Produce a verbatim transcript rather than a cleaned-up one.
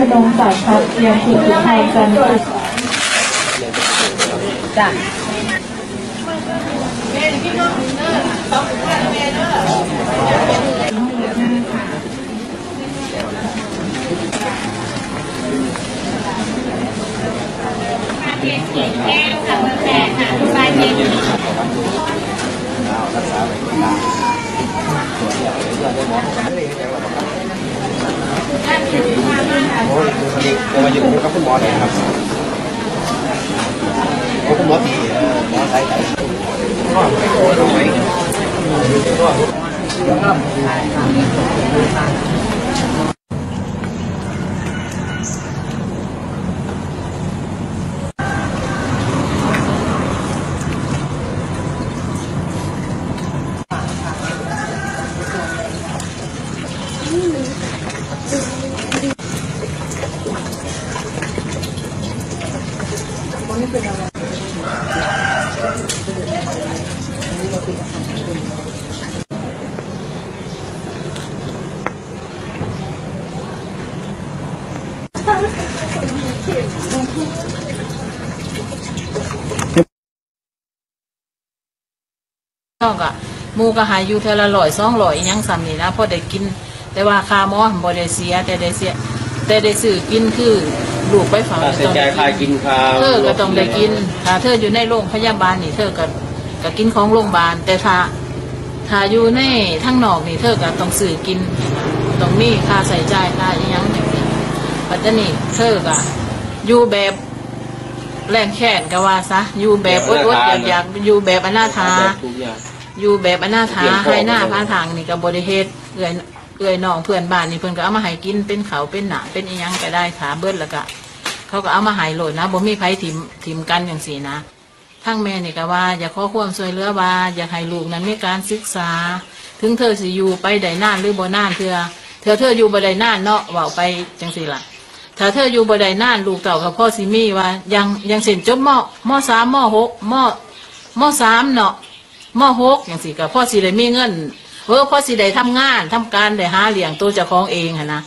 พนมสายพัดเรียนศิลป์ไทยกันจ้ะมาอยู่กับคุณหมอเลยครับคุณหมอที่หมอสายไหนก็ไม่โกงไหมก็น้องกะมูกะหายอยู่เทละลอยซ่องลอยยังสั่นนี่นะพอได้กินแต่ว่าคาหมอหมอได้เสียแต่ได้เสียแต่ได้สื่อกินคือลูกไปฝังต้องได้กินเธอก็ต้องได้กินถ้าเธออยู่ในโรงพยาบาลนี่เธอก็ก็กินของโรงพยาบาลแต่ถ้าถ้าอยู่ในทั้งนอกนี่เธอก็ต้องสื่อกินตรงนี้ค่าใส่ใจค่ายังปัจจุบันนี่เธอก็อยู่แบบแรงแค้นก็ว่าซะอยู่แบบอดๆอยากๆอยู่แบบอนาถาอยู่แบบอนาถาให้หน้าพาทางนี่กับบริเฮตเอื่อยเอื่อยน้องเพื่อนบ้านนี่เพื่อนก็เอามาให้กินเป็นเขาเป็นหนาเป็นอีหยังก็ได้ขาเบิ้ลแล้วก็เขาก็เอามาให้โหลดนะบ่มีไผถิ่มถิ่มกันอย่างสี่นะทั้งแม่นี่ก็ว่าอยากขอความช่วยเหลือว่าอยากให้ลูกนั้นมีการศึกษาถึงเธอสิอยู่ไปได้นานหรือบ่นานเธอเธอเธออยู่บ่ได้นานเนาะว่าไปจังสี่ล่ะถ้าเธออยู่บ่ได้นานลูกเต่ากับพ่อซิมี่ว่ายังยังเส้นจบมอมอสามมอหกมอมอสามเนาะมอหกอย่างสี่กับพ่อซีได้มีเงินเออพ่อซีได้ทำงานทำการได้หาเลี้ยงตัวเจ้าของเองนะ